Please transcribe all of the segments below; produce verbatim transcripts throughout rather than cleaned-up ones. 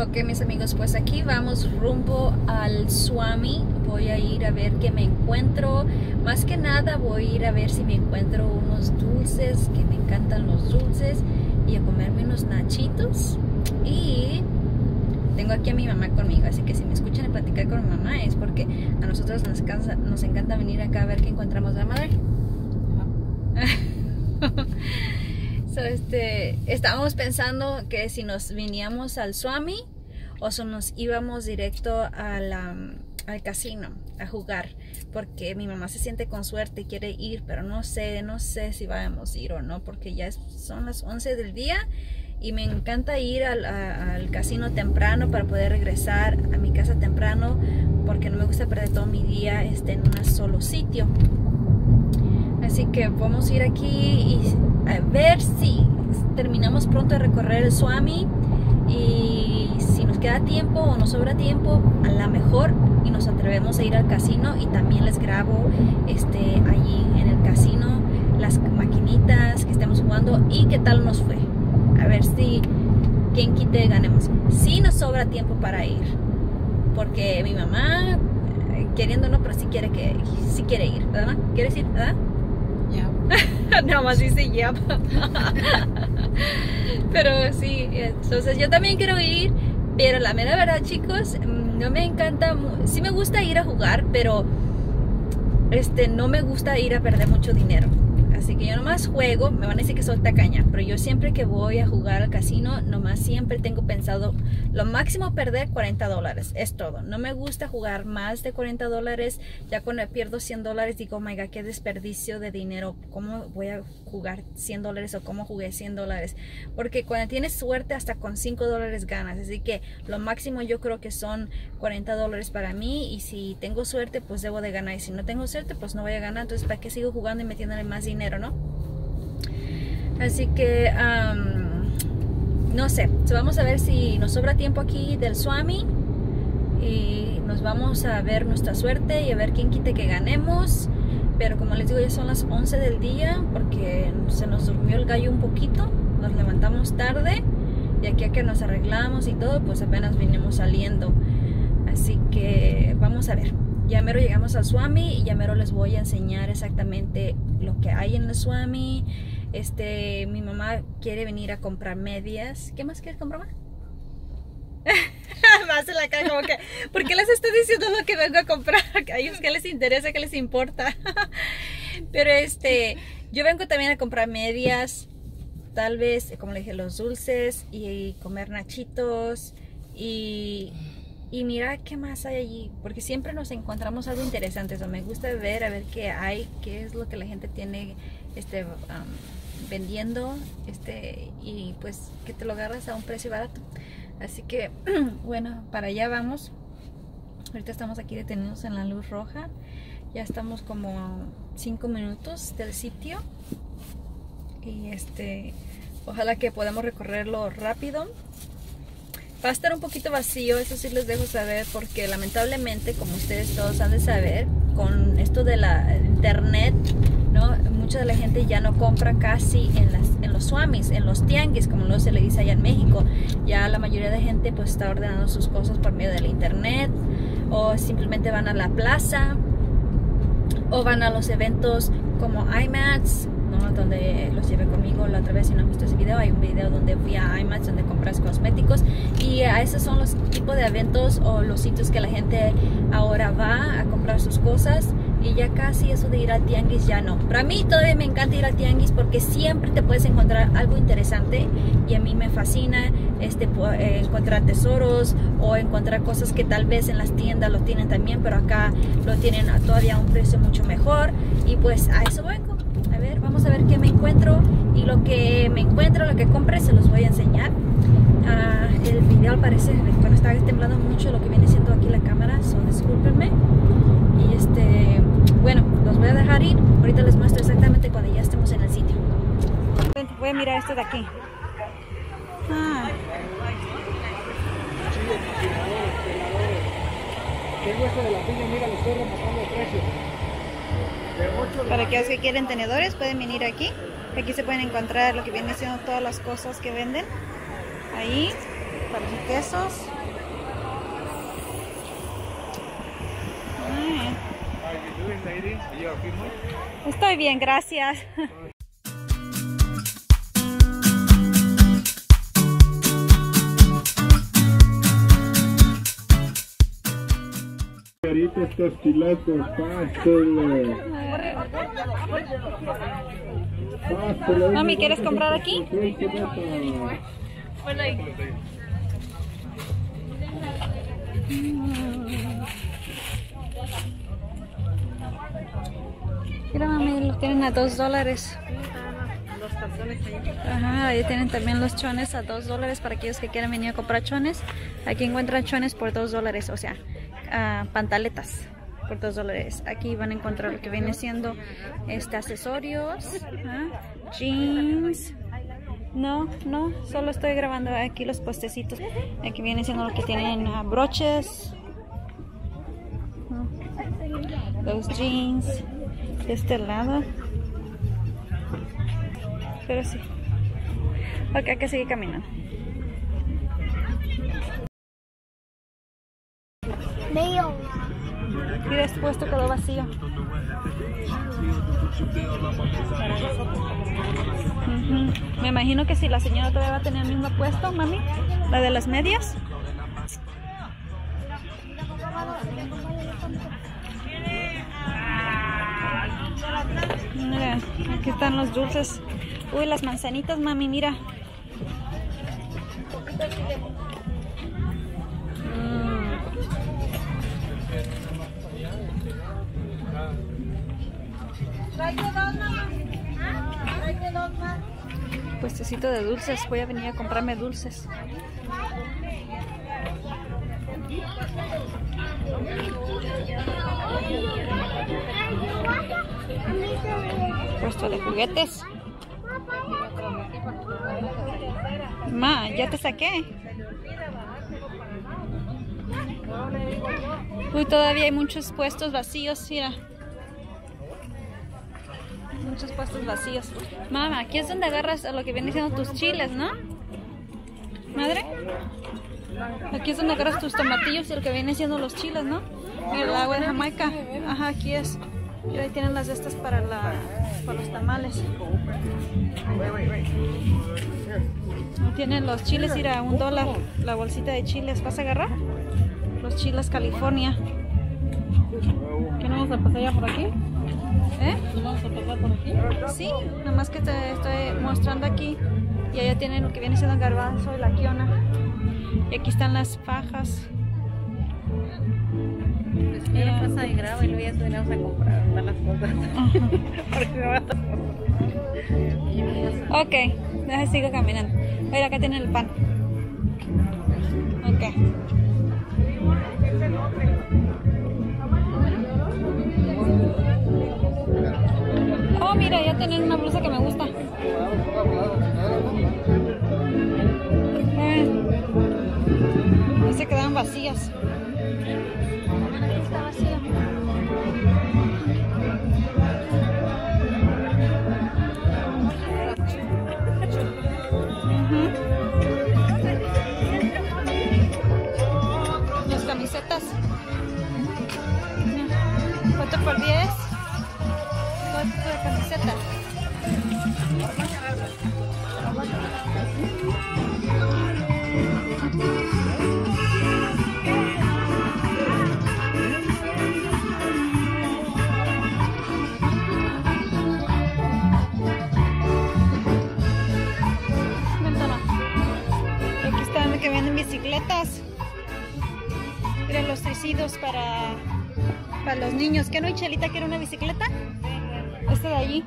Ok, mis amigos, pues aquí vamos rumbo al Swami. Voy a ir a ver qué me encuentro. Más que nada voy a ir a ver si me encuentro unos dulces, que me encantan los dulces, y a comerme unos nachitos. Y tengo aquí a mi mamá conmigo, así que si me escuchan a platicar con mi mamá es porque a nosotros nos, cansa, nos encanta venir acá a ver qué encontramos, ¿verdad, madre? Uh-huh. So, este, estábamos pensando que si nos veníamos al Swami o si nos íbamos directo al, um, al casino a jugar, porque mi mamá se siente con suerte y quiere ir, pero no sé, no sé si vamos a ir o no, porque ya son las once del día y me encanta ir al, a, al casino temprano para poder regresar a mi casa temprano, porque no me gusta perder todo mi día este, en un solo sitio. Así que vamos a ir aquí y a ver si terminamos pronto de recorrer el Swami, y si nos queda tiempo o nos sobra tiempo, a lo mejor y nos atrevemos a ir al casino, y también les grabo este, allí en el casino las maquinitas que estemos jugando y qué tal nos fue. A ver si quien quite ganemos, si nos sobra tiempo para ir, porque mi mamá queriéndonos, pero si sí quiere, que, sí quiere ir, ¿verdad? ¿Quieres ir, verdad? Yep. Nada más dice yep. Pero sí, entonces yo también quiero ir, pero la mera verdad, chicos, no me encanta, sí me gusta ir a jugar, pero este, no me gusta ir a perder mucho dinero. Así que yo nomás juego, me van a decir que soy tacaña, pero yo siempre que voy a jugar al casino, nomás siempre tengo pensado lo máximo perder cuarenta dólares, es todo. No me gusta jugar más de cuarenta dólares, ya cuando pierdo cien dólares digo, oh my God, qué desperdicio de dinero, ¿cómo voy a jugar cien dólares o cómo jugué cien dólares? Porque cuando tienes suerte hasta con cinco dólares ganas, así que lo máximo yo creo que son cuarenta dólares para mí, y si tengo suerte pues debo de ganar, y si no tengo suerte pues no voy a ganar, entonces ¿para qué sigo jugando y metiéndole más dinero? ¿No? Así que um, no sé, so vamos a ver si nos sobra tiempo aquí del Swami y nos vamos a ver nuestra suerte y a ver quién quite que ganemos, pero como les digo ya son las once del día porque se nos durmió el gallo un poquito, nos levantamos tarde y aquí a que nos arreglamos y todo pues apenas vinimos saliendo, así que vamos a ver. Ya mero llegamos al Swami y ya mero les voy a enseñar exactamente lo que hay en el Swami. Este, mi mamá quiere venir a comprar medias. ¿Qué más quieres comprar, mamá? Más en la cara como que, ¿por qué les estoy diciendo lo que vengo a comprar? A ellos qué les interesa, qué les importa. Pero este, yo vengo también a comprar medias, tal vez, como le dije, los dulces y comer nachitos y... Y mira qué más hay allí, porque siempre nos encontramos algo interesante. Eso me gusta ver, a ver qué hay, qué es lo que la gente tiene este, um, vendiendo, este, y pues que te lo agarras a un precio barato. Así que, bueno, para allá vamos. Ahorita estamos aquí detenidos en la luz roja. Ya estamos como cinco minutos del sitio. Y este, ojalá que podamos recorrerlo rápido. Va a estar un poquito vacío, eso sí les dejo saber, porque lamentablemente, como ustedes todos han de saber, con esto de la internet, ¿no? Mucha de la gente ya no compra casi en, las, en los swamis, en los tianguis, como luego se le dice allá en México. Ya la mayoría de gente pues está ordenando sus cosas por medio del internet, o simplemente van a la plaza, o van a los eventos como I MATS, ¿no? Donde los llevé conmigo la otra vez. Si no han visto ese video, hay un video donde fui a I MATS, donde compras cosméticos, y a esos son los tipos de eventos o los sitios que la gente ahora va a comprar sus cosas, y ya casi eso de ir al tianguis ya no. Para mí todavía me encanta ir al tianguis porque siempre te puedes encontrar algo interesante, y a mí me fascina este, encontrar tesoros o encontrar cosas que tal vez en las tiendas lo tienen también, pero acá lo tienen todavía a un precio mucho mejor, y pues a eso voy. A ver, vamos a ver qué me encuentro, y lo que me encuentro, lo que compré, se los voy a enseñar. Uh, el video al parecer, bueno, está temblando mucho lo que viene siendo aquí la cámara, so discúlpenme. Y este, bueno, los voy a dejar ir, ahorita les muestro exactamente cuando ya estemos en el sitio. Voy a mirar esto de aquí. Ah. ¿Qué hueso de la piña? Mira, le estoy rematando el precio. Para aquellos que quieren tenedores pueden venir aquí. Aquí se pueden encontrar lo que viene siendo todas las cosas que venden. Ahí para los quesos. Mm. Estoy bien, gracias. Caritas, tortilatos, pastel. Mami, ¿quieres comprar aquí? Mira, mami, los tienen a dos dólares. Ajá, ahí tienen también los chones a dos dólares para aquellos que quieran venir a comprar chones. Aquí encuentran chones por dos dólares, o sea, uh, pantaletas por dos dólares. Aquí van a encontrar lo que viene siendo este accesorios, uh, jeans. No, no, solo estoy grabando aquí los postecitos. Aquí viene siendo lo que tienen uh, broches, uh, los jeans de este lado. Pero sí. Ok, hay que seguir caminando. Veo. Y después te quedó vacío. Uh-huh. Me imagino que si la señora todavía va a tener el mismo puesto, mami. La de las medias. Mira, aquí están los dulces. Uy, las manzanitas, mami, mira. Mm. Puestecito de dulces. Voy a venir a comprarme dulces. Puesto de juguetes. Ma, ya te saqué. Uy, todavía hay muchos puestos vacíos, mira. Muchos puestos vacíos. Mamá, aquí es donde agarras lo que vienen siendo tus chiles, ¿no? Madre. Aquí es donde agarras tus tomatillos y lo que vienen siendo los chiles, ¿no? El agua de Jamaica. Ajá, aquí es. Y ahí tienen las de estas para, la, para los tamales. Tienen los chiles, ir a un dólar. La bolsita de chiles, ¿vas a agarrar? Los chiles California. ¿Qué no vamos a pasar ya por aquí? ¿Eh? ¿No vamos a pasar por aquí? Sí, nomás que te estoy mostrando aquí. Y allá tienen lo que viene siendo garbanzo y la quiona. Y aquí están las fajas. Yo la pasa y grabo y luego ya venimos a comprar las cosas. Ok, deja sigo caminando. Mira, acá tienen el pan. Ok. Oh, mira, ya tienen una blusa que me gusta. Eh, se quedaron vacías. Está vacío. Uh-huh. Las camisetas. ¿Cuánto por diez? ¿Cuánto por camiseta? Bicicletas. Miren los tricidos para, para los niños. ¿Qué no hay, Chelita? ¿Quiere una bicicleta? Esta de allí.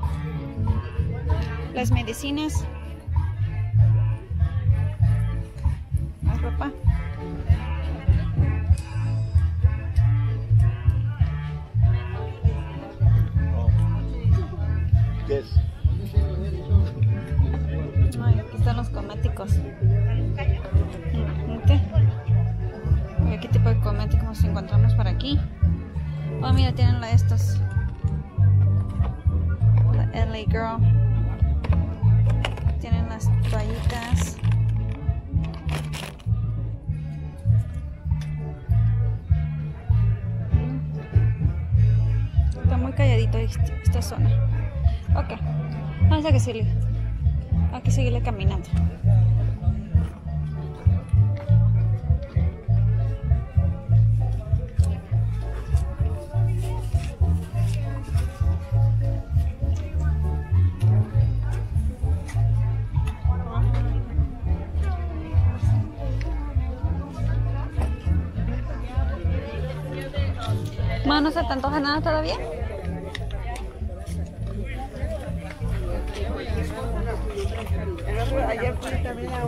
Las medicinas. Más ropa. Ay, aquí están los cosméticos. ¿Qué tipo de cosméticos nos encontramos por aquí? Oh, mira, tienen la estos. La L A Girl. Tienen las toallitas. muy calladito esta, esta zona. Ok, vamos a que seguirle, hay que seguirle caminando. Más no se te antoja nada todavía.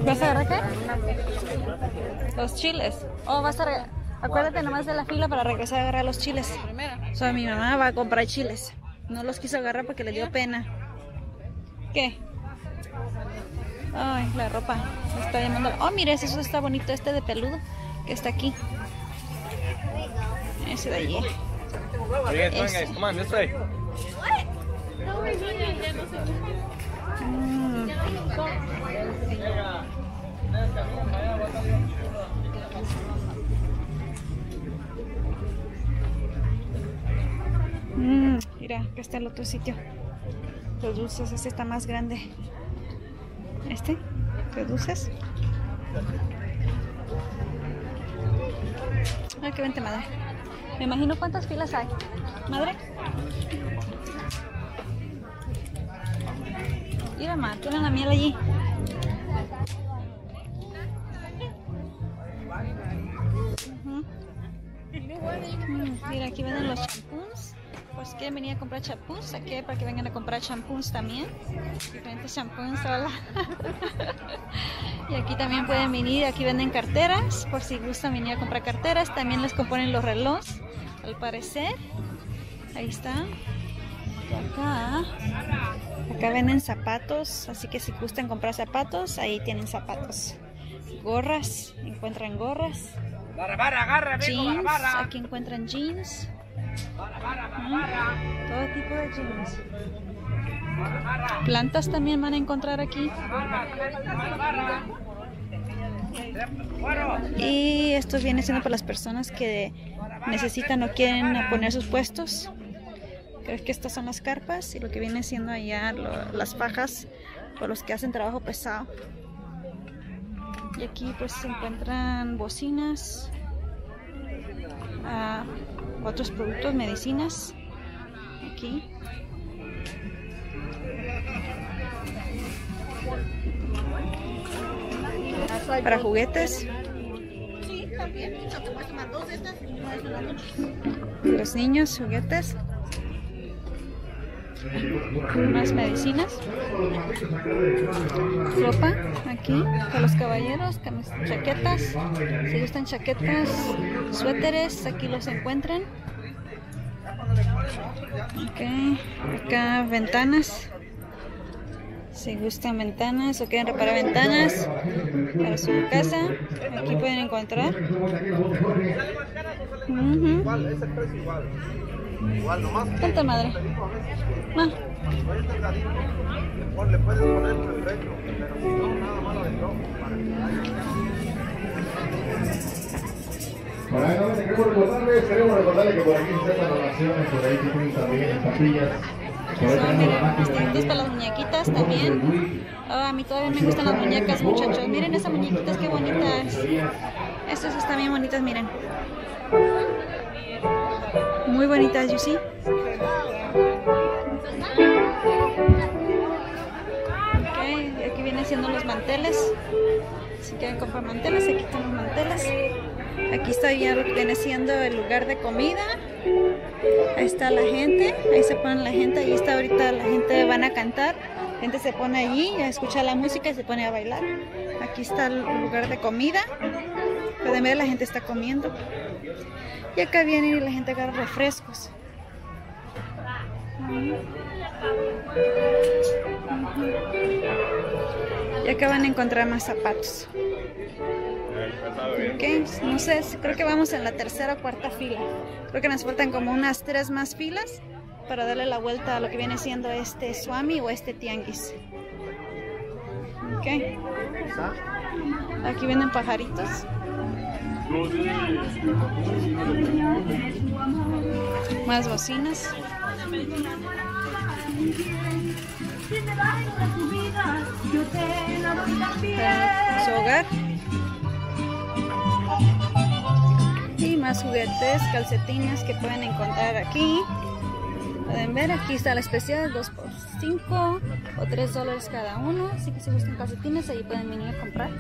¿Vas a agarrar qué? Los chiles. Oh, vas a acuérdate nomás de la fila para regresar a agarrar los chiles. O sea, mi mamá va a comprar chiles. No los quiso agarrar porque le dio pena. ¿Qué? Ay, la ropa. Me está llamando. Oh, mire, eso está bonito, este de peludo que está aquí. Ese de allí. Ese. Mm. Mm, mira, acá está el otro sitio. Los dulces, este está más grande. ¿Este? ¿Los dulces? Ay, qué vente, madre. Me imagino cuántas filas hay. Madre. Mira, ma, tienen la miel allí. Uh-huh. Mm, mira, aquí venden los champús. Pues quieren venir a comprar champús. Aquí para que vengan a comprar champús también. Diferentes champús. Hola. Y aquí también pueden venir. Aquí venden carteras. Por si gustan venir a comprar carteras. También les componen los relojes. Al parecer. Ahí está. Acá. Acá venden zapatos, así que si gustan comprar zapatos, ahí tienen zapatos. Gorras, encuentran gorras. Jeans, aquí encuentran jeans. Mm, todo tipo de jeans. Plantas también van a encontrar aquí. Y esto viene siendo para las personas que necesitan o quieren poner sus puestos. Creo que estas son las carpas y lo que viene siendo allá lo, las pajas por los que hacen trabajo pesado. Y aquí pues se encuentran bocinas, uh, otros productos, medicinas. Aquí. Para juguetes. Sí, también. Los niños, juguetes. Más medicinas, ropa aquí para los caballeros, chaquetas, si gustan chaquetas, suéteres, aquí los encuentran. Okay. Acá ventanas, si gustan ventanas o quieren reparar ventanas para su casa, aquí pueden encontrar. Uh-huh. Tanta madre. Ma. Para que no me tengamos que recordarles, queremos recordarles que por aquí se hacen donaciones, por ahí se tienen también las papillas. Estas para las muñequitas también. Oh, a mí todavía me gustan las muñecas, muchachos. Miren esas muñequitas, qué bonitas. Estas están bien bonitas, miren. Muy bonitas, you see. Okay, aquí vienen siendo los manteles. Si quieren comprar manteles, aquí están los manteles. Aquí está ya lo que viene siendo el lugar de comida. Ahí está la gente, ahí se pone la gente, ahí está ahorita la gente van a cantar. La gente se pone allí a escuchar la música y se pone a bailar. Aquí está el lugar de comida. Pueden ver, la gente está comiendo. Y acá vienen y la gente agarra refrescos. Y acá van a encontrar más zapatos. Okay, no sé, creo que vamos en la tercera o cuarta fila. Creo que nos faltan como unas tres más filas para darle la vuelta a lo que viene siendo este Swami o este Tianguis. Okay. Aquí venden pajaritos. Más bocinas. Su hogar. Y más juguetes, calcetines que pueden encontrar aquí. Pueden ver, aquí está la especial, dos por cinco o tres dólares cada uno. Así que si gustan calcetines, ahí pueden venir a comprar.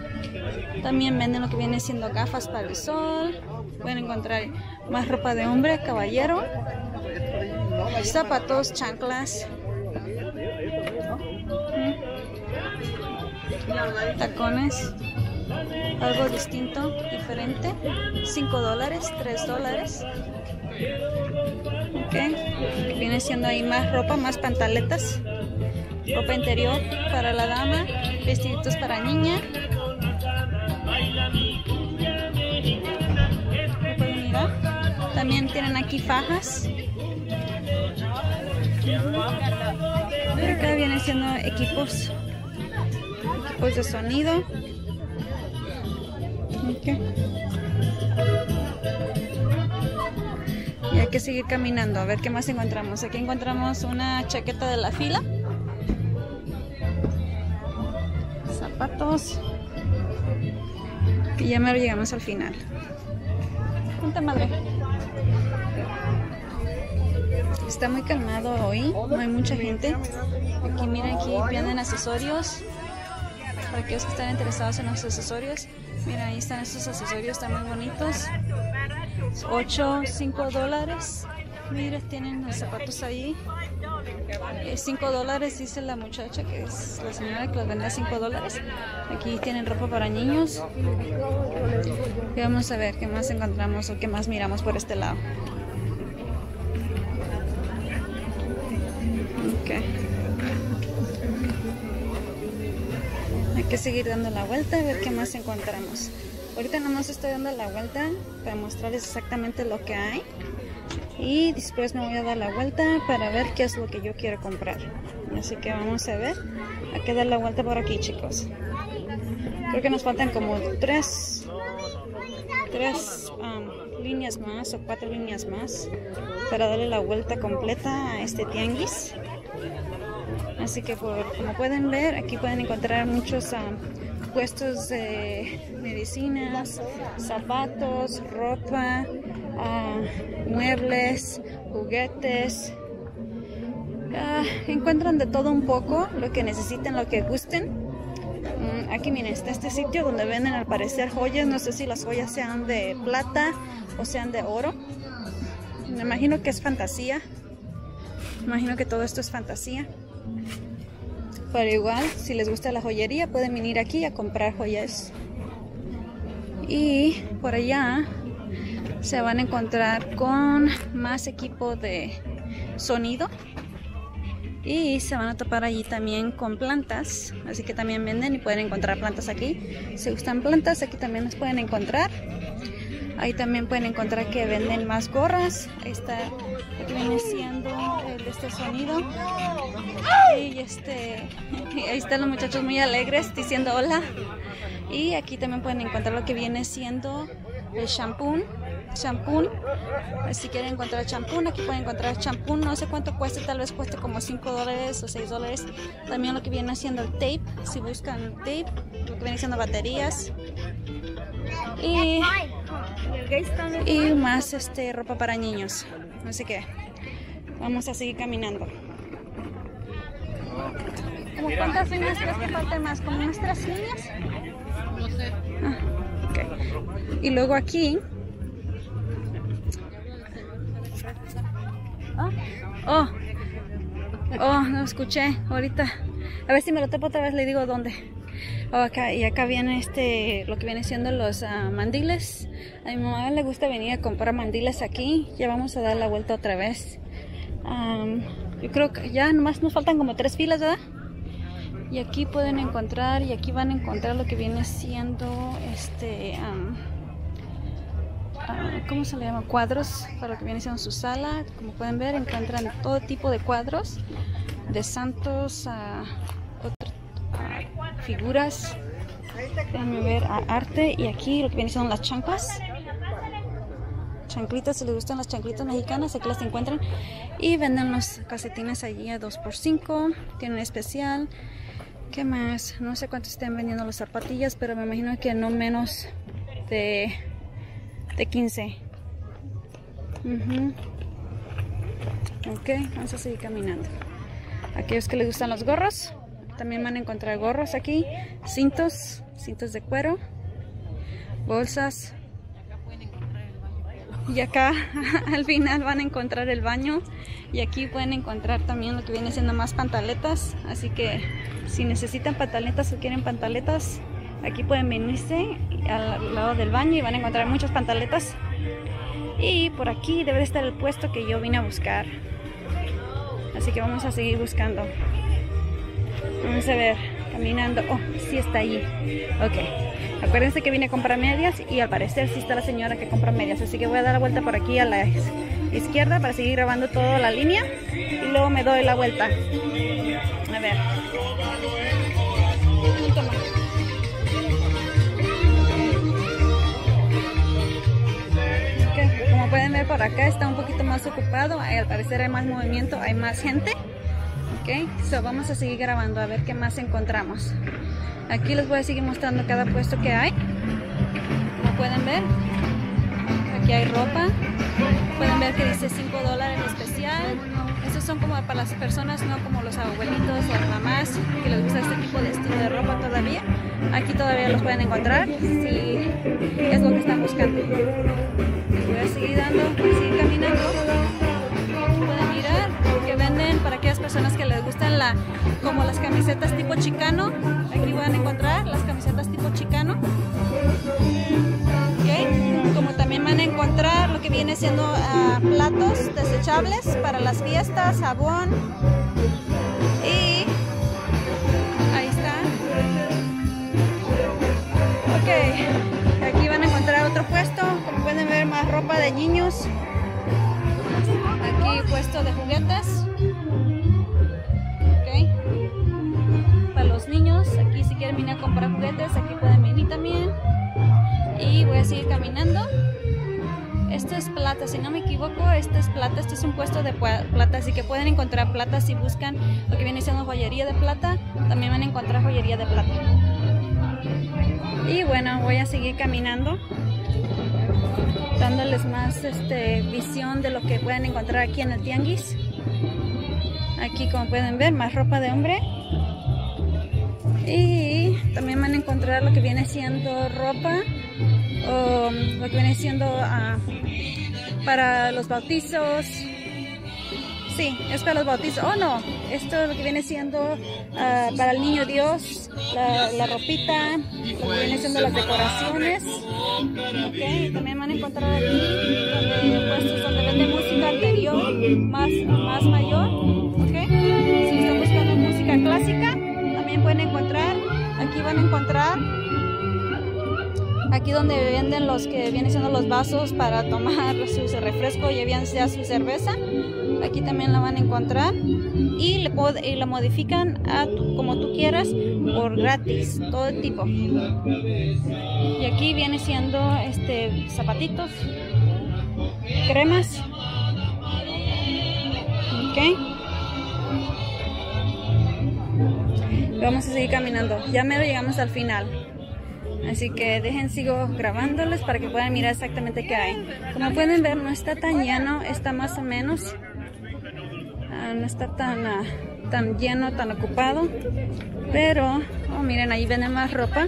También venden lo que viene siendo gafas para el sol. Pueden encontrar más ropa de hombre, caballero, zapatos, chanclas, tacones, algo distinto, diferente, cinco dólares, tres dólares. Ok, viene siendo ahí más ropa, más pantaletas, ropa interior para la dama, vestiditos para niña, pueden mirar. También tienen aquí fajas. Acá vienen siendo equipos equipos de sonido. Okay. Y hay que seguir caminando a ver qué más encontramos. Aquí encontramos una chaqueta de la fila, zapatos, que ya me llegamos al final. Punta madre. Está muy calmado hoy, no hay mucha gente. Aquí miren, aquí venden accesorios. Para aquellos que están interesados en los accesorios. Mira, ahí están estos accesorios, están muy bonitos. ocho, cinco dólares. Mira, tienen los zapatos ahí. cinco dólares, dice la muchacha, que es la señora que los vende a cinco dólares. Aquí tienen ropa para niños. Y vamos a ver qué más encontramos o qué más miramos por este lado. Okay. Hay que seguir dando la vuelta a ver qué más encontramos. Ahorita nomás estoy dando la vuelta para mostrarles exactamente lo que hay. Y después me voy a dar la vuelta para ver qué es lo que yo quiero comprar. Así que vamos a ver. Hay que dar la vuelta por aquí, chicos. Creo que nos faltan como tres, tres um, líneas más o cuatro líneas más para darle la vuelta completa a este tianguis. Así que por, como pueden ver, aquí pueden encontrar muchos um, puestos de medicinas, zapatos, ropa, uh, muebles, juguetes. Uh, encuentran de todo un poco, lo que necesiten, lo que gusten. Um, aquí miren, está este sitio donde venden al parecer joyas. No sé si las joyas sean de plata o sean de oro. Me imagino que es fantasía. Me imagino que todo esto es fantasía. Pero igual, si les gusta la joyería, pueden venir aquí a comprar joyas. Y por allá se van a encontrar con más equipo de sonido. Y se van a topar allí también con plantas. Así que también venden y pueden encontrar plantas aquí. Si gustan plantas, aquí también las pueden encontrar. Ahí también pueden encontrar que venden más gorras. Ahí está lo que viene siendo el, este sonido. Y este, ahí están los muchachos muy alegres diciendo hola. Y aquí también pueden encontrar lo que viene siendo el champú. Champú. Si quieren encontrar champú, aquí pueden encontrar champú. No sé cuánto cuesta, tal vez cueste como cinco dólares o seis dólares. También lo que viene siendo el tape. Si buscan tape, lo que viene siendo baterías. Y... y más este ropa para niños. Así que vamos a seguir caminando. ¿Cómo cuántas líneas crees que faltan más? ¿Como unas tres líneas? No sé. Ah, okay. Y luego aquí. Oh, oh, oh, no escuché ahorita. A ver si me lo tapo otra vez, le digo dónde. Oh, acá, y acá viene este, lo que viene siendo los uh, mandiles. A mi mamá le gusta venir a comprar mandiles aquí. Ya vamos a dar la vuelta otra vez. Um, yo creo que ya nomás nos faltan como tres filas, ¿verdad? Y aquí pueden encontrar, y aquí van a encontrar lo que viene siendo este, um, uh, ¿cómo se le llama? Cuadros, para lo que viene siendo su sala. Como pueden ver, encuentran todo tipo de cuadros, de santos a... Uh, figuras, déjame ver, a arte. Y aquí lo que vienen son las chanclas. chanclitas, si les gustan las chanclitas mexicanas, aquí las encuentran. Y venden los calcetines allí a dos por cinco, tienen especial. ¿Qué más? No sé cuánto estén vendiendo las zapatillas, pero me imagino que no menos de, de quince. Uh-huh. Ok, vamos a seguir caminando. Aquellos que les gustan los gorros, también van a encontrar gorros aquí, cintos, cintos de cuero, bolsas. Y acá al final van a encontrar el baño. Y aquí pueden encontrar también lo que viene siendo más pantaletas. Así que si necesitan pantaletas o quieren pantaletas, aquí pueden venirse al lado del baño y van a encontrar muchas pantaletas. Y por aquí debe de estar el puesto que yo vine a buscar. Así que vamos a seguir buscando. Vamos a ver, caminando. Oh, sí está allí. Ok. Acuérdense que vine a comprar medias y al parecer sí está la señora que compra medias. Así que voy a dar la vuelta por aquí a la izquierda para seguir grabando toda la línea. Y luego me doy la vuelta. A ver. Okay. Como pueden ver, por acá está un poquito más ocupado. Al parecer hay más movimiento, hay más gente. Ok, so vamos a seguir grabando a ver qué más encontramos. Aquí les voy a seguir mostrando cada puesto que hay. Como pueden ver, aquí hay ropa. Pueden ver que dice cinco dólares especial. Estos son como para las personas, no como los abuelitos o las mamás que les gusta este tipo de estilo de ropa todavía. Aquí todavía los pueden encontrar si es lo que están buscando. Les voy a seguir dando, voy a seguir caminando. Para aquellas personas que les gustan la, como las camisetas tipo chicano, aquí van a encontrar las camisetas tipo chicano. Okay. Como también van a encontrar lo que viene siendo uh, platos desechables para las fiestas, jabón. Y ahí está. Ok, aquí van a encontrar otro puesto, como pueden ver, más ropa de niños. Aquí puesto de juguetes. Niños, aquí si quieren venir a comprar juguetes, aquí pueden venir también. Y voy a seguir caminando. Esto es plata, si no me equivoco, esto es plata, esto es un puesto de plata, así que pueden encontrar plata si buscan lo que viene siendo joyería de plata, también van a encontrar joyería de plata. Y bueno, voy a seguir caminando, dándoles más este, visión de lo que pueden encontrar aquí en el tianguis. Aquí, como pueden ver, más ropa de hombre. Y también van a encontrar lo que viene siendo ropa o lo que viene siendo uh, para los bautizos. Sí, es para los bautizos. Oh, no, esto es lo que viene siendo uh, para el niño Dios, la, la ropita, lo que viene siendo las decoraciones. Okay, también van a encontrar aquí donde, puestos donde vende música anterior, más, más mayor. Okay. Si están buscando música clásica, pueden encontrar. Aquí van a encontrar aquí donde venden los que vienen siendo los vasos para tomar su refresco, ya bien sea su cerveza, aquí también la van a encontrar y le pod y la modifican a tu, como tú quieras, por gratis, todo tipo. Y aquí viene siendo este zapatitos, cremas. Ok, vamos a seguir caminando, ya mero llegamos al final, así que dejen, sigo grabándoles para que puedan mirar exactamente qué hay. Como pueden ver, no está tan lleno, está más o menos, uh, no está tan, uh, tan lleno, tan ocupado, pero, oh, miren, ahí venden más ropa,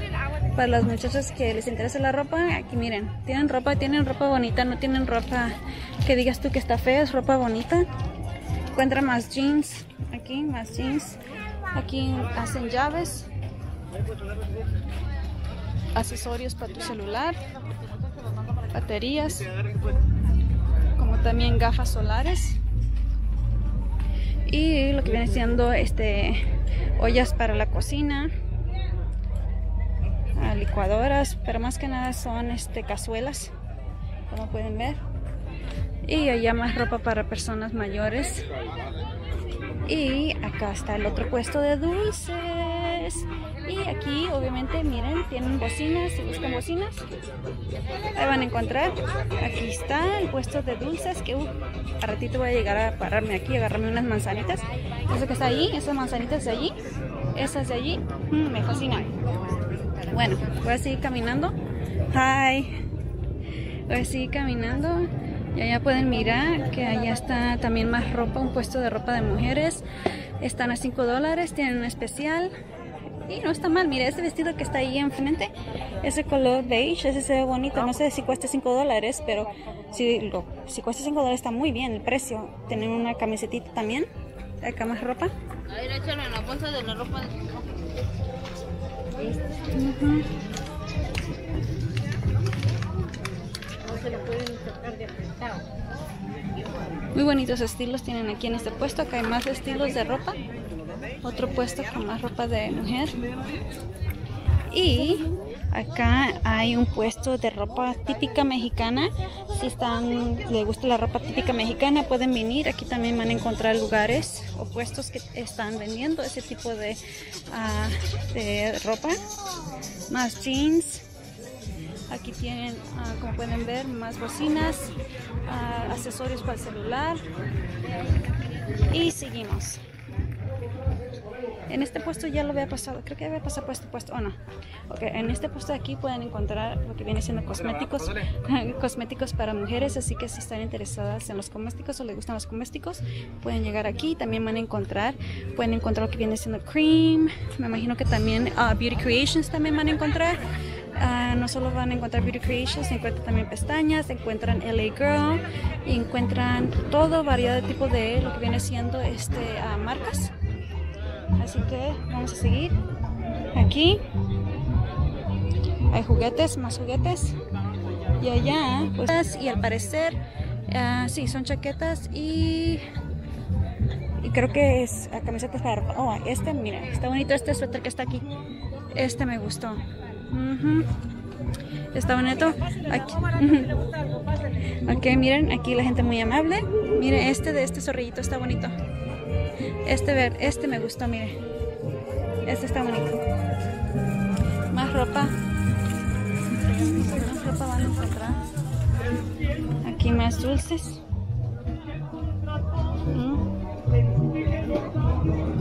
para las muchachas que les interesa la ropa, aquí miren, tienen ropa, tienen ropa bonita, no tienen ropa que digas tú que está fea, es ropa bonita. Encuentran más jeans, aquí más jeans. Aquí hacen llaves, accesorios para tu celular, baterías, como también gafas solares y lo que viene siendo este, ollas para la cocina, licuadoras, pero más que nada son este, cazuelas, como pueden ver. Y allá más ropa para personas mayores. Y acá está el otro puesto de dulces. Y aquí obviamente miren, tienen bocinas, si buscan bocinas, ahí van a encontrar. Aquí está el puesto de dulces, que uh, a ratito voy a llegar a pararme aquí y agarrarme unas manzanitas. Eso que está allí, esas manzanitas de allí, esas de allí, mm, me fascinan. Bueno, voy a seguir caminando. Hi. Voy a seguir caminando. Y allá pueden mirar que allá está también más ropa, un puesto de ropa de mujeres. Están a cinco dólares, tienen un especial. Y no está mal, mira, ese vestido que está ahí enfrente, ese color beige, ese se ve bonito. No sé si cuesta cinco dólares, pero si, lo, si cuesta cinco dólares está muy bien el precio. Tienen una camisetita también, acá más ropa. Ahí échalo en la bolsa de la ropa de mi ropa. Muy bonitos estilos tienen aquí en este puesto. Acá hay más estilos de ropa. Otro puesto con más ropa de mujer. Y acá hay un puesto de ropa típica mexicana. Si están, les gusta la ropa típica mexicana, pueden venir. Aquí también van a encontrar lugares o puestos que están vendiendo ese tipo de, uh, de ropa. Más jeans. Aquí tienen, uh, como pueden ver, más bocinas, uh, accesorios para el celular. Y seguimos. En este puesto ya lo había pasado, creo que había pasado por este puesto, o oh, no. Okay, en este puesto de aquí pueden encontrar lo que viene siendo cosméticos, cosméticos para mujeres, así que si están interesadas en los cosméticos o les gustan los cosméticos, pueden llegar aquí. También van a encontrar, pueden encontrar lo que viene siendo cream, me imagino que también uh, Beauty Creations también van a encontrar. Uh, no solo van a encontrar Beauty Creations, se encuentran también pestañas, se encuentran L A Girl, y encuentran todo, variedad de tipo de lo que viene siendo este, uh, marcas. Así que vamos a seguir. Aquí hay juguetes, más juguetes. Y allá, pues, y al parecer, uh, sí, son chaquetas y... y creo que es uh, camisetas para ropa. Oh, este, mira, está bonito este suéter que está aquí. Este me gustó. Uh-huh. Está bonito. Aquí. Uh-huh. Ok, miren, aquí la gente muy amable. Miren, este de este zorrillito está bonito. Este verde, este me gustó, mire. Este está bonito. Más ropa. Más ropa van a encontrar. Aquí más dulces. Mm.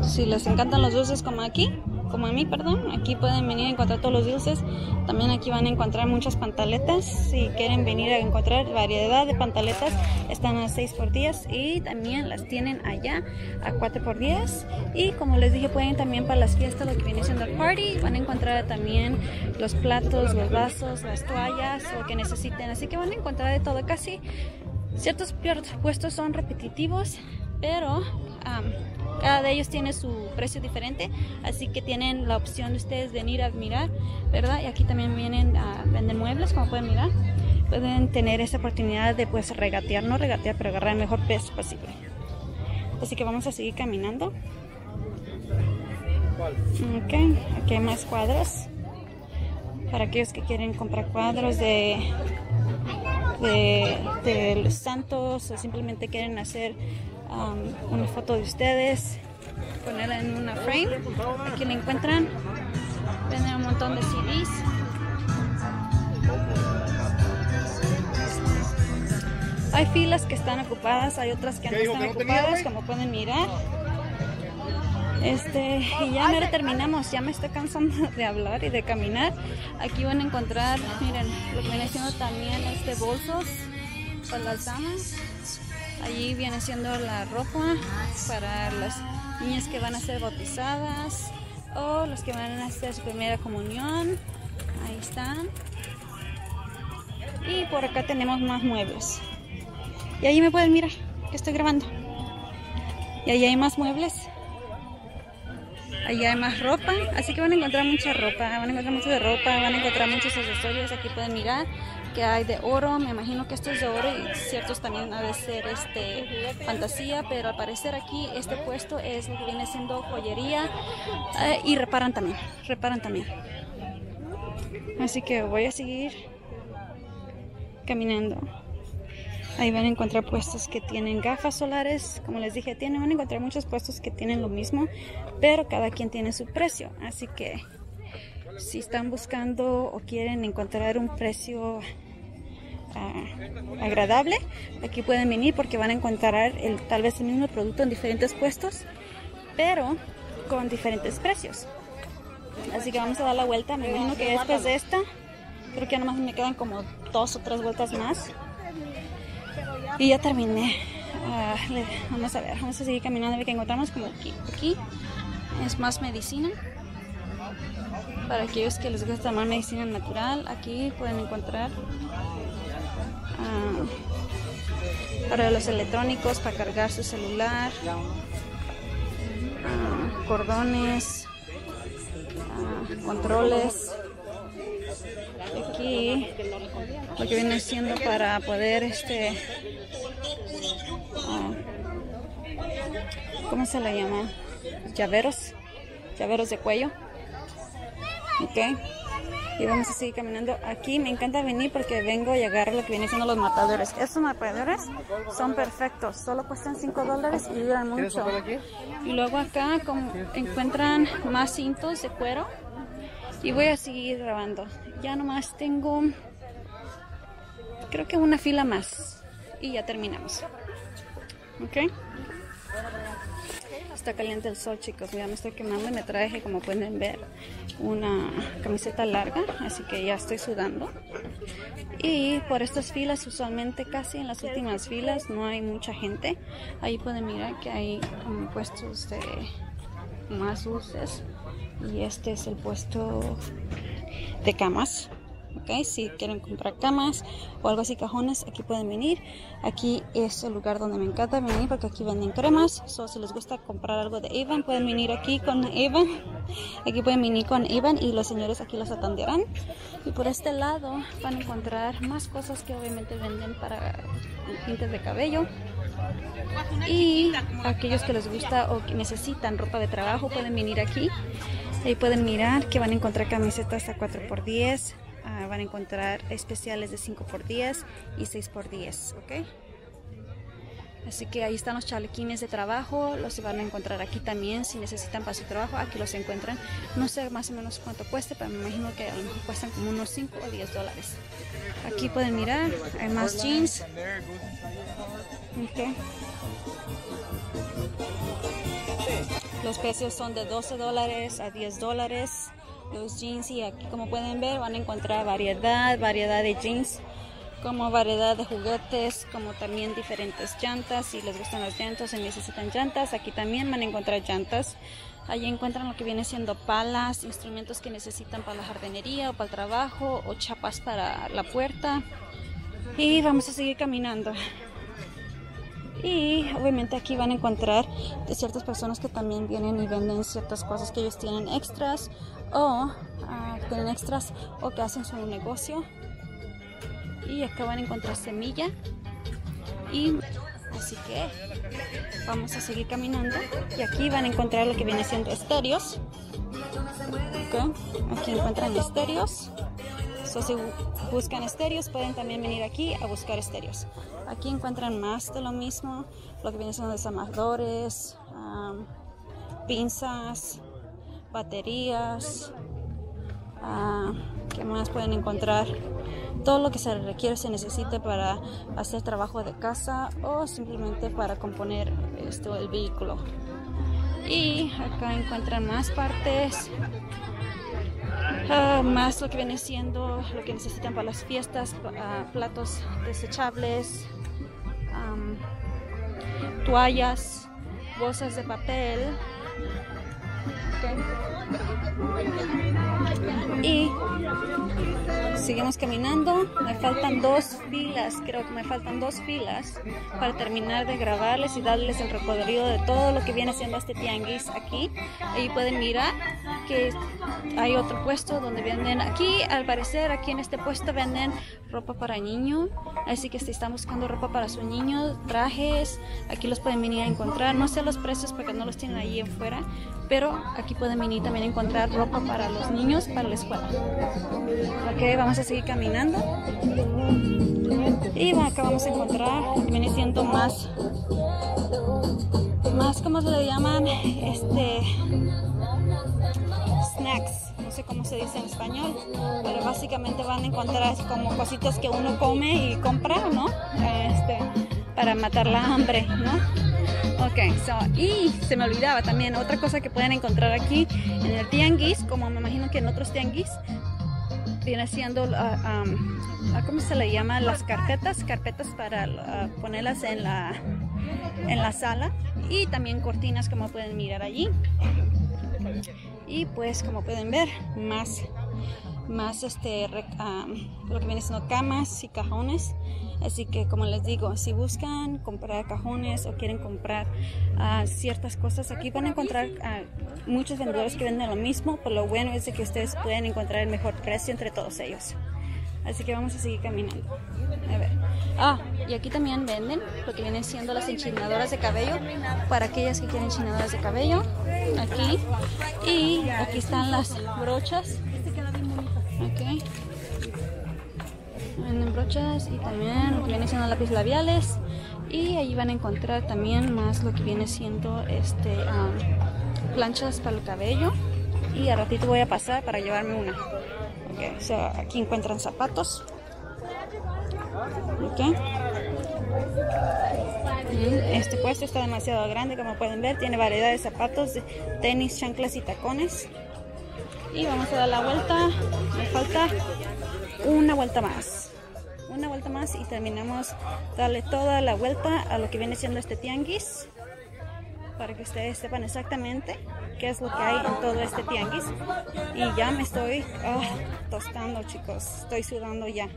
Si les encantan los dulces como aquí, como a mí, perdón, aquí pueden venir a encontrar todos los dulces. También aquí van a encontrar muchas pantaletas. Si quieren venir a encontrar variedad de pantaletas, están a seis por diez y también las tienen allá a cuatro por diez. Y como les dije, pueden también para las fiestas, lo que viene siendo el party, van a encontrar también los platos, los vasos, las toallas, lo que necesiten. Así que van a encontrar de todo casi. Ciertos puestos son repetitivos, pero... Um, cada de ellos tiene su precio diferente, así que tienen la opción de ustedes venir a admirar, ¿verdad? Y aquí también vienen a vender muebles, como pueden mirar. Pueden tener esa oportunidad de, pues, regatear, no regatear, pero agarrar el mejor precio posible. Así que vamos a seguir caminando. Ok, aquí hay más cuadros. Para aquellos que quieren comprar cuadros de... de, de los santos, o simplemente quieren hacer... Um, una foto de ustedes, ponerla en una frame. Aquí la encuentran. Venden un montón de C Ds. Hay filas que están ocupadas, hay otras que no están ocupadas, como pueden mirar. Este, y ya mero terminamos, ya me estoy cansando de hablar y de caminar. Aquí van a encontrar, miren, lo que viene siendo también este bolsos para las damas. Allí viene siendo la ropa para las niñas que van a ser bautizadas o los que van a hacer su primera comunión. Ahí están. Y por acá tenemos más muebles. Y ahí me pueden mirar que estoy grabando. Y ahí hay más muebles. Allí hay más ropa, así que van a encontrar mucha ropa, van a encontrar mucho de ropa, van a encontrar muchos accesorios. Aquí pueden mirar que hay de oro, me imagino que esto es de oro y ciertos también ha de ser este, fantasía, pero al parecer aquí este puesto es lo que viene siendo joyería eh, y reparan también, reparan también. Así que voy a seguir caminando. Ahí van a encontrar puestos que tienen gafas solares. Como les dije, tienen, van a encontrar muchos puestos que tienen lo mismo, pero cada quien tiene su precio. Así que si están buscando o quieren encontrar un precio uh, agradable, aquí pueden venir porque van a encontrar el, tal vez el mismo producto en diferentes puestos, pero con diferentes precios. Así que vamos a dar la vuelta. Me imagino que después de esta, creo que ya nomás me quedan como dos o tres vueltas más. Y ya terminé. Uh, le, vamos a ver, vamos a seguir caminando a ver qué encontramos. Como aquí, aquí es más medicina. Para aquellos que les gusta tomar medicina natural, aquí pueden encontrar uh, para los electrónicos, para cargar su celular, uh, cordones, uh, controles. Aquí lo que viene siendo para poder este uh, ¿cómo se le llama? Llaveros, llaveros de cuello. Ok, y vamos a seguir caminando. Aquí me encanta venir porque vengo y agarro lo que viene siendo los matadores. Estos matadores son perfectos, solo cuestan cinco dólares y duran mucho. Y luego acá como encuentran más cintos de cuero. Y voy a seguir grabando. Ya nomás tengo, creo que una fila más. Y ya terminamos. Ok. Está caliente el sol, chicos. Ya me estoy quemando y me traje, como pueden ver, una camiseta larga. Así que ya estoy sudando. Y por estas filas, usualmente casi en las últimas filas, no hay mucha gente. Ahí pueden mirar que hay como puestos de más dulces. Y este es el puesto de camas. Okay, si quieren comprar camas o algo así, cajones, aquí pueden venir. Aquí es el lugar donde me encanta venir porque aquí venden cremas. So, si les gusta comprar algo de Avon, pueden venir aquí con Avon. Aquí pueden venir con Avon y los señores aquí los atenderán. Y por este lado van a encontrar más cosas que obviamente venden para tintes de cabello. Y aquellos que les gusta o que necesitan ropa de trabajo pueden venir aquí. Ahí pueden mirar que van a encontrar camisetas a cuatro por diez. Uh, van a encontrar especiales de cinco por diez y seis por diez, ¿ok? Así que ahí están los chalequines de trabajo. Los van a encontrar aquí también. Si necesitan para su trabajo, aquí los encuentran. No sé más o menos cuánto cueste, pero me imagino que a lo mejor cuestan como unos cinco o diez dólares. Aquí pueden mirar, hay más jeans. Okay. Los precios son de doce dólares a diez dólares. Los jeans, y aquí como pueden ver van a encontrar variedad, variedad de jeans, como variedad de juguetes, como también diferentes llantas. Si les gustan las llantas o necesitan llantas, aquí también van a encontrar llantas. Allí encuentran lo que viene siendo palas, instrumentos que necesitan para la jardinería o para el trabajo, o chapas para la puerta. Y vamos a seguir caminando. Y obviamente aquí van a encontrar de ciertas personas que también vienen y venden ciertas cosas que ellos tienen extras o uh, tienen extras o que hacen su negocio. Y acá van a encontrar semilla. Y así que vamos a seguir caminando. Y aquí van a encontrar lo que viene siendo estéreos. Okay. Aquí encuentran estéreos. So, si buscan estéreos, pueden también venir aquí a buscar estéreos. Aquí encuentran más de lo mismo, lo que vienen siendo desarmadores, um, pinzas, baterías, uh, ¿qué más pueden encontrar? Todo lo que se requiere, se necesita para hacer trabajo de casa o simplemente para componer esto, el vehículo. Y acá encuentran más partes. Uh, más lo que viene siendo lo que necesitan para las fiestas, uh, platos desechables, um, toallas, bolsas de papel. Okay. Y seguimos caminando. Me faltan dos filas, creo que me faltan dos filas para terminar de grabarles y darles el recorrido de todo lo que viene siendo este tianguis aquí. Ahí pueden mirar que hay otro puesto donde venden, aquí al parecer aquí en este puesto venden ropa para niño, así que si están buscando ropa para su niño, trajes, aquí los pueden venir a encontrar. No sé los precios porque no los tienen ahí afuera, pero aquí pueden venir también a encontrar ropa para los niños, para la escuela. Ok, vamos a seguir caminando. Y bueno, acá vamos a encontrar, viene siendo más, más como se le llaman, este... snacks, no sé cómo se dice en español, pero básicamente van a encontrar como cositas que uno come y compra, ¿no? Este, para matar la hambre, ¿no? Ok, so, y se me olvidaba también otra cosa que pueden encontrar aquí en el tianguis, como me imagino que en otros tianguis, viene siendo, uh, um, ¿cómo se le llama? Las carpetas, carpetas para uh, ponerlas en la, en la sala, y también cortinas como pueden mirar allí. Y pues como pueden ver, más, más este, um, lo que viene siendo camas y cajones. Así que como les digo, si buscan comprar cajones o quieren comprar uh, ciertas cosas, aquí van a encontrar uh, muchos vendedores que venden lo mismo, pero lo bueno es de que ustedes pueden encontrar el mejor precio entre todos ellos. Así que vamos a seguir caminando. A ver. Ah, y aquí también venden lo que vienen siendo las enchinadoras de cabello, para aquellas que quieren enchinadoras de cabello. Aquí. Y aquí están las brochas. Ok. Venden brochas y también lo que viene siendo lápiz labiales. Y ahí van a encontrar también más lo que viene siendo este, um, planchas para el cabello. Y al ratito voy a pasar para llevarme una. Okay, so aquí encuentran zapatos. Okay. Este puesto está demasiado grande, como pueden ver. Tiene variedad de zapatos, tenis, chanclas y tacones. Y vamos a dar la vuelta. Me falta una vuelta más. Una vuelta más y terminamos darle toda la vuelta a lo que viene siendo este tianguis, para que ustedes sepan exactamente qué es lo que hay en todo este tianguis. Y ya me estoy oh, tostando, chicos. Estoy sudando ya.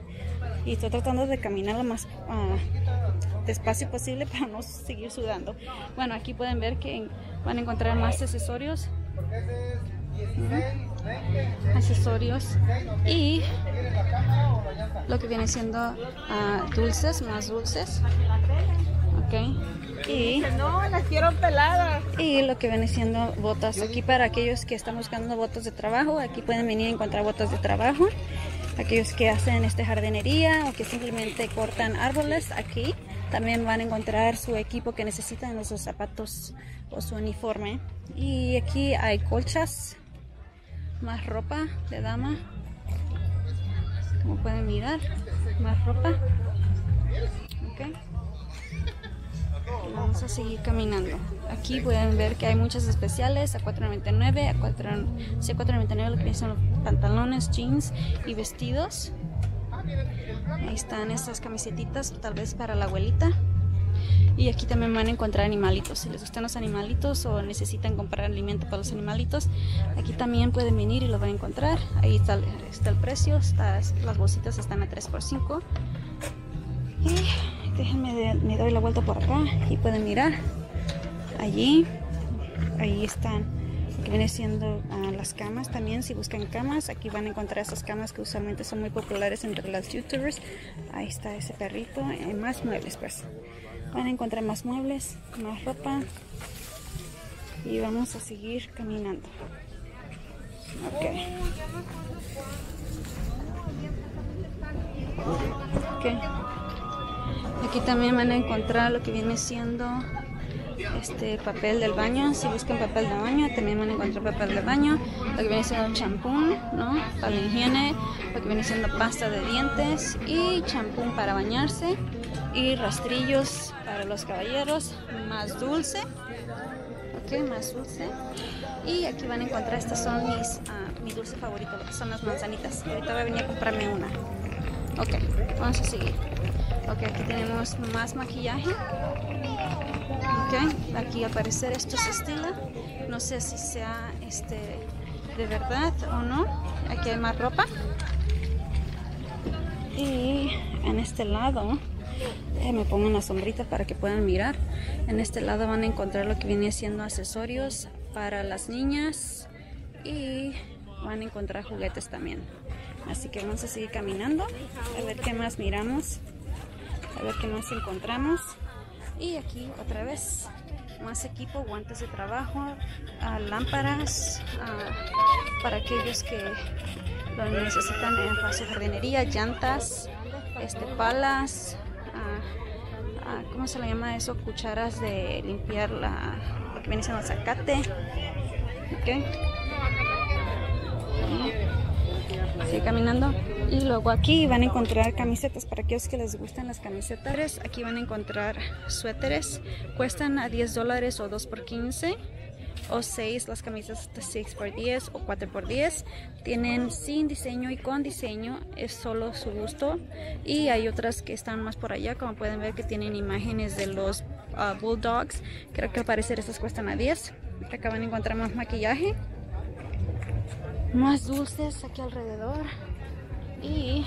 Y estoy tratando de caminar lo más uh, despacio posible para no seguir sudando. Bueno, aquí pueden ver que van a encontrar más accesorios. Uh-huh. Accesorios y lo que viene siendo uh, dulces, más dulces. Ok. Y, no, las quiero peladas. Y lo que viene siendo botas. Aquí para aquellos que están buscando botas de trabajo, aquí pueden venir a encontrar botas de trabajo. Aquellos que hacen este jardinería o que simplemente cortan árboles, aquí también van a encontrar su equipo que necesitan, o sus zapatos o su uniforme. Y aquí hay colchas, más ropa de dama, como pueden mirar, más ropa. Okay. Vamos a seguir caminando. Aquí pueden ver que hay muchas especiales a cuatro noventa y nueve, a cuatro noventa y nueve lo que son los pantalones, jeans y vestidos. Ahí están estas camisetitas, tal vez para la abuelita. Y aquí también van a encontrar animalitos. Si les gustan los animalitos o necesitan comprar alimento para los animalitos, aquí también pueden venir y lo van a encontrar. Ahí está el, está el precio, está, las bolsitas están a tres por cinco. Y déjenme, de, me doy la vuelta por acá y pueden mirar allí, ahí están lo que viene siendo uh, las camas también. Si buscan camas, aquí van a encontrar esas camas que usualmente son muy populares entre las youtubers. Ahí está ese perrito, eh, más muebles pues. Van a encontrar más muebles, más ropa y vamos a seguir caminando. Ok. Ok. Aquí también van a encontrar lo que viene siendo este papel del baño. Si buscan papel de baño, también van a encontrar papel de baño. Lo que viene siendo champú, ¿no? Para la higiene. Lo que viene siendo pasta de dientes y champú para bañarse. Y rastrillos para los caballeros. Más dulce. Ok, más dulce. Y aquí van a encontrar, estas son mis, uh, mi dulce favorito, son las manzanitas. Ahorita voy a venir a comprarme una. Ok, vamos a seguir. Ok, aquí tenemos más maquillaje. Ok, aquí al parecer esto se estila. No sé si sea este de verdad o no. Aquí hay más ropa. Y en este lado, eh, me pongo una sombrita para que puedan mirar. En este lado van a encontrar lo que viene siendo accesorios para las niñas. Y van a encontrar juguetes también. Así que vamos a seguir caminando. A ver qué más miramos. A ver qué más encontramos. Y aquí otra vez más equipo, guantes de trabajo, uh, lámparas uh, para aquellos que lo necesitan en, para su jardinería, llantas, este, palas, uh, uh, ¿cómo se le llama eso? Cucharas de limpiar la, lo que viene siendo el zacate. Okay. Así caminando. Y luego aquí van a encontrar camisetas para aquellos que les gustan las camisetas. Aquí van a encontrar suéteres. Cuestan a diez dólares o dos por quince. O seis, las camisas seis por diez o cuatro por diez. Tienen sin diseño y con diseño, es solo su gusto. Y hay otras que están más por allá, como pueden ver, que tienen imágenes de los uh, Bulldogs. Creo que al parecer estas cuestan a diez. Acá van a encontrar más maquillaje, más dulces aquí alrededor. Y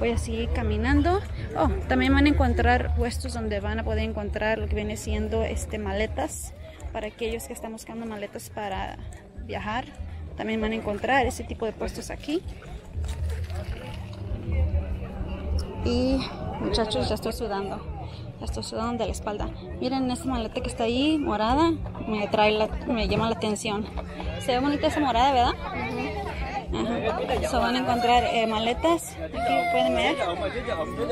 voy a seguir caminando. Oh, también van a encontrar puestos donde van a poder encontrar lo que viene siendo este maletas. Para aquellos que están buscando maletas para viajar, también van a encontrar ese tipo de puestos aquí. Y muchachos, ya estoy sudando. Ya estoy sudando de la espalda. Miren esa maleta que está ahí, morada. Me trae la, me llama la atención. Se ve bonita esa morada, ¿verdad? Ajá. So, van a encontrar eh, maletas. Aquí pueden ver.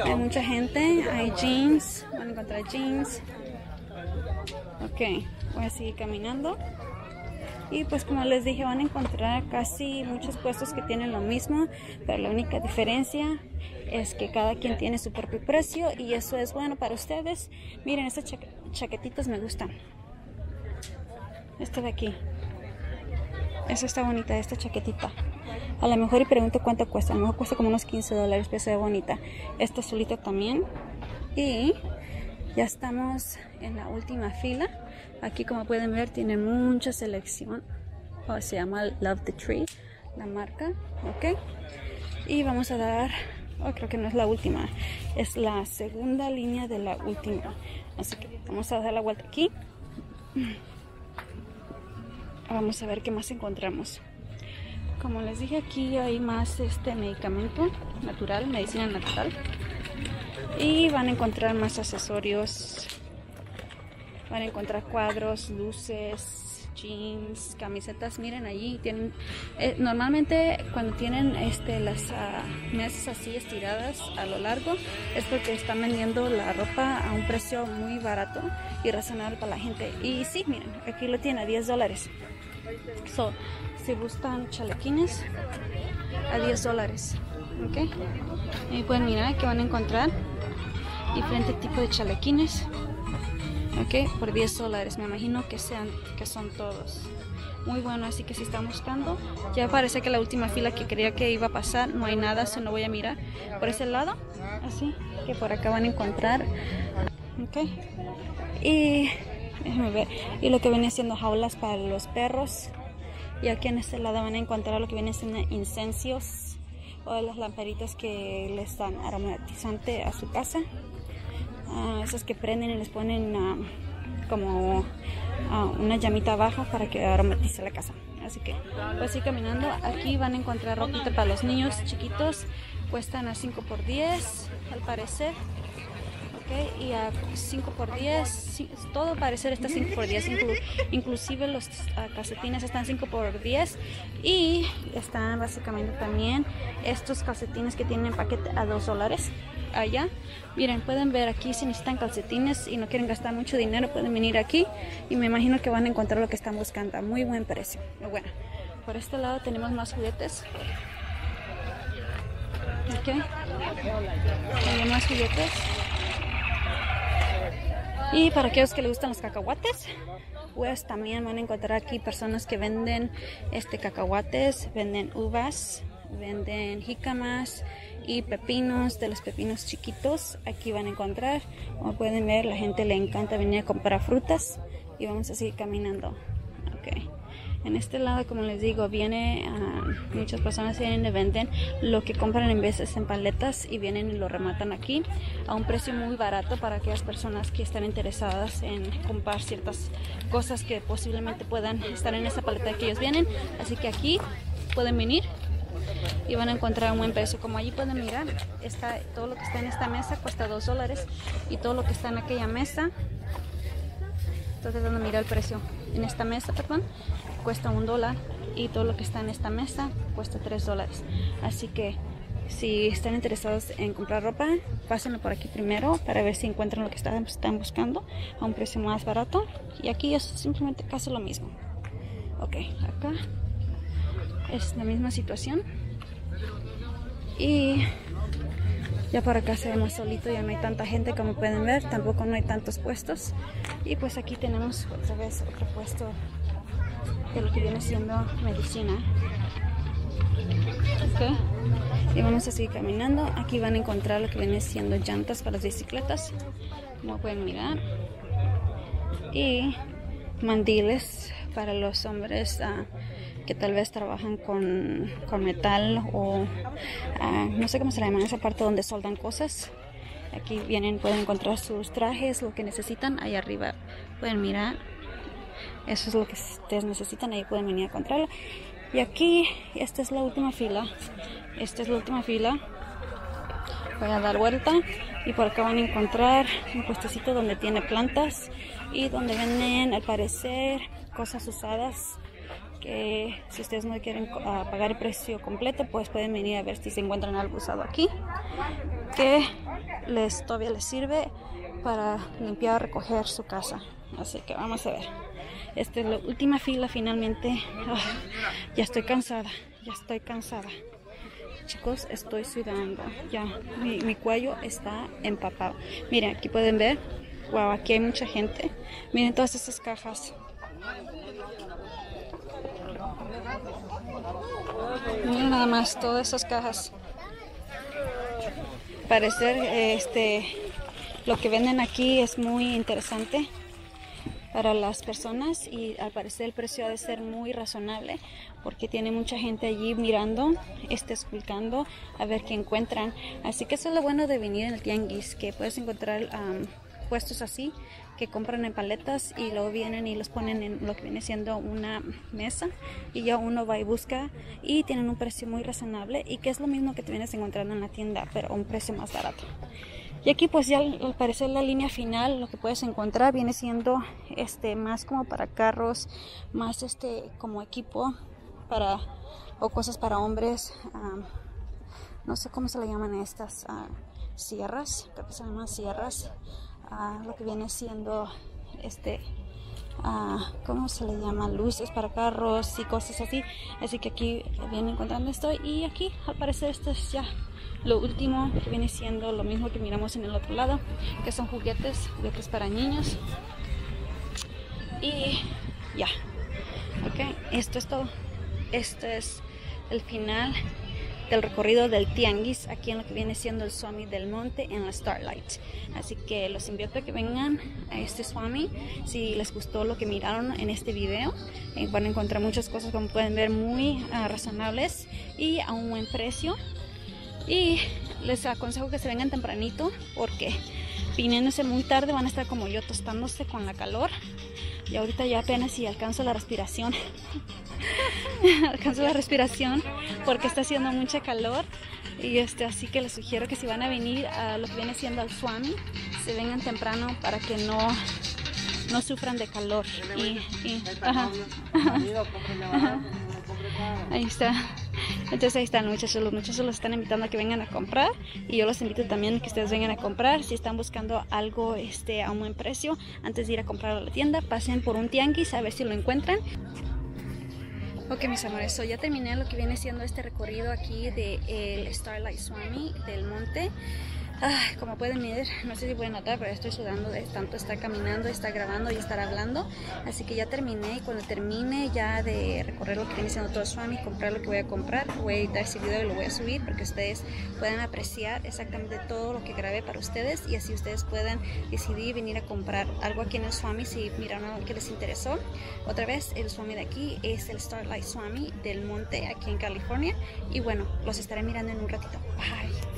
Hay mucha gente. Hay jeans. Van a encontrar jeans. Ok, voy a seguir caminando. Y pues como les dije, van a encontrar casi muchos puestos que tienen lo mismo, pero la única diferencia es que cada quien tiene su propio precio, y eso es bueno para ustedes. Miren, estas cha chaquetitas me gustan. Esta de aquí, esta está bonita, esta chaquetita. A lo mejor y pregunto cuánto cuesta, a lo mejor cuesta como unos quince dólares, pero se ve bonita. Esta azulita también. Y ya estamos en la última fila. Aquí, como pueden ver, tiene mucha selección. Oh, se llama Love the Tree, la marca. Ok. Y vamos a dar... Oh, creo que no es la última. Es la segunda línea de la última. Así que vamos a dar la vuelta aquí. Vamos a ver qué más encontramos. Como les dije, aquí hay más este medicamento natural, medicina natural. Y van a encontrar más accesorios. Van a encontrar cuadros, luces, jeans, camisetas. Miren, allí tienen eh, normalmente cuando tienen este, las uh, mesas así estiradas a lo largo, es porque están vendiendo la ropa a un precio muy barato y razonable para la gente. Y sí, miren, aquí lo tiene a diez dólares. So, si gustan chalequines, a diez dólares. Ok, y pueden mirar que van a encontrar diferentes tipos de chalequines. Ok, por diez dólares. Me imagino que sean, que son todos muy bueno. Así que si están buscando, ya parece que la última fila que creía que iba a pasar, no hay nada, eso no voy a mirar por ese lado. Así que por acá van a encontrar. Ok, y déjenme ver. Y lo que viene siendo jaulas para los perros. Y aquí en este lado van a encontrar lo que viene siendo incensios, o de las lamparitas que les dan aromatizante a su casa. Uh, esas que prenden y les ponen uh, como uh, una llamita baja para que aromatice la casa. Así que pues sí, caminando. Aquí van a encontrar ropita para los niños chiquitos. Cuestan a cinco por diez al parecer. Ok, y a cinco por diez, todo parecer está cinco por diez, inclu, inclusive los uh, calcetines están cinco por diez. Y están básicamente también estos calcetines que tienen paquete a dos dólares allá. Miren, pueden ver aquí, si necesitan calcetines y no quieren gastar mucho dinero, pueden venir aquí y me imagino que van a encontrar lo que están buscando a muy buen precio. Bueno, por este lado tenemos más juguetes. Ok, hay más juguetes. Y para aquellos que les gustan los cacahuates, pues también van a encontrar aquí personas que venden este cacahuates, venden uvas, venden jícamas y pepinos, de los pepinos chiquitos. Aquí van a encontrar, como pueden ver, la gente le encanta venir a comprar frutas. Y vamos a seguir caminando. Okay. En este lado, como les digo, viene uh, muchas personas vienen y venden lo que compran en veces en paletas, y vienen y lo rematan aquí a un precio muy barato para aquellas personas que están interesadas en comprar ciertas cosas que posiblemente puedan estar en esa paleta que ellos vienen. Así que aquí pueden venir y van a encontrar un buen precio. Como allí pueden mirar, está, todo lo que está en esta mesa cuesta dos dólares, y todo lo que está en aquella mesa, estoy tratando de mirar el precio, en esta mesa, perdón, cuesta un dólar, y todo lo que está en esta mesa cuesta tres dólares. Así que si están interesados en comprar ropa, pásenlo por aquí primero para ver si encuentran lo que están, están buscando a un precio más barato. Y aquí es simplemente casi lo mismo. Ok, acá es la misma situación. Y ya para acá se ve más solito, ya no hay tanta gente como pueden ver, tampoco no hay tantos puestos. Y pues aquí tenemos otra vez otro puesto de lo que viene siendo medicina. Okay. Y vamos a seguir caminando. Aquí van a encontrar lo que viene siendo llantas para las bicicletas, como pueden mirar, y mandiles para los hombres uh, que tal vez trabajan con, con metal o uh, no sé cómo se llama esa parte donde soldan cosas. Aquí vienen, pueden encontrar sus trajes, lo que necesitan. Ahí arriba pueden mirar, eso es lo que ustedes necesitan, ahí pueden venir a encontrarlo. Y aquí, esta es la última fila, esta es la última fila, voy a dar vuelta y por acá van a encontrar un puestecito donde tiene plantas y donde venden al parecer cosas usadas que si ustedes no quieren uh, pagar el precio completo, pues pueden venir a ver si se encuentran algo usado aquí que les todavía les sirve para limpiar o recoger su casa. Así que vamos a ver. Esta es la última fila finalmente. Oh, ya estoy cansada, ya estoy cansada. Chicos, estoy sudando. Ya, mi, mi cuello está empapado. Miren, aquí pueden ver. Wow, aquí hay mucha gente. Miren todas esas cajas. Miren nada más, todas esas cajas. Parecer, este, lo que venden aquí es muy interesante para las personas y al parecer el precio ha de ser muy razonable porque tiene mucha gente allí mirando, este, esculcando a ver qué encuentran. Así que eso es lo bueno de venir en el tianguis, que puedes encontrar um, puestos así que compran en paletas y luego vienen y los ponen en lo que viene siendo una mesa y ya uno va y busca y tienen un precio muy razonable y que es lo mismo que te vienes encontrando en la tienda pero a un precio más barato. Y aquí pues ya al parecer la línea final, lo que puedes encontrar viene siendo este más como para carros, más este como equipo para o cosas para hombres, um, no sé cómo se le llaman estas uh, sierras, creo que se llaman sierras, uh, lo que viene siendo este uh, cómo se le llama, luces para carros y cosas así. Así que aquí viene encontrando esto y aquí al parecer esto es ya lo último, que viene siendo lo mismo que miramos en el otro lado, que son juguetes, juguetes para niños. Y ya, ok, esto es todo. Este es el final del recorrido del tianguis, aquí en lo que viene siendo el Swami del Monte en la Starlite. Así que los invito a que vengan a este Swami. Si les gustó lo que miraron en este video, eh, van a encontrar muchas cosas como pueden ver muy uh, razonables y a un buen precio. Y les aconsejo que se vengan tempranito porque viniéndose muy tarde van a estar como yo tostándose con la calor. Y ahorita ya apenas si alcanzo la respiración. Alcanzo la respiración porque está haciendo mucha calor. Y este, así que les sugiero que si van a venir a lo que viene siendo al Swami, se vengan temprano para que no, no sufran de calor. Y, y, ajá. Ahí está. Entonces ahí están, muchachos, los muchachos los están invitando a que vengan a comprar y yo los invito también a que ustedes vengan a comprar. Si están buscando algo este, a un buen precio, antes de ir a comprar a la tienda, pasen por un tianguis a ver si lo encuentran. Ok, mis amores, so ya terminé lo que viene siendo este recorrido aquí de el Starlite Swami del Monte. Ah, como pueden ver, no sé si pueden notar, pero estoy sudando de tanto estar caminando, estar grabando y estar hablando. Así que ya terminé y cuando termine ya de recorrer lo que viene siendo todo el Swami, comprar lo que voy a comprar, voy a editar este video y lo voy a subir para que ustedes puedan apreciar exactamente todo lo que grabé para ustedes y así ustedes puedan decidir venir a comprar algo aquí en el Swami si miraron algo que les interesó. Otra vez, el Swami de aquí es el Starlite Swami del Monte aquí en California y bueno, los estaré mirando en un ratito. Bye.